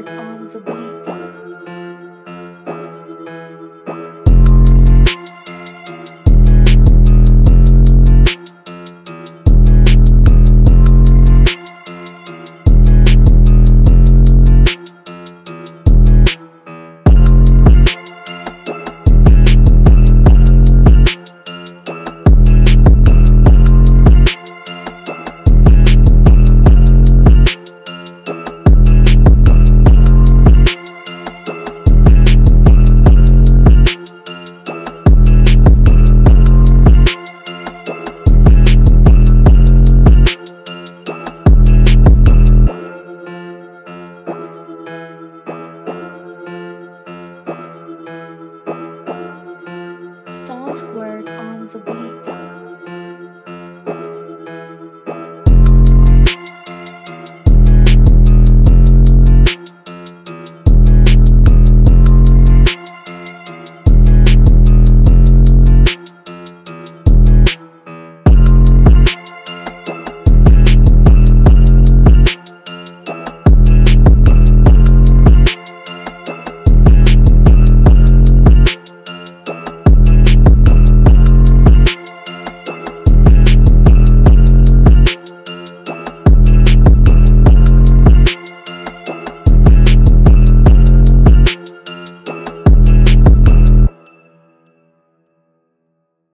Qurt on the beat. Stonz Qurt on the beat.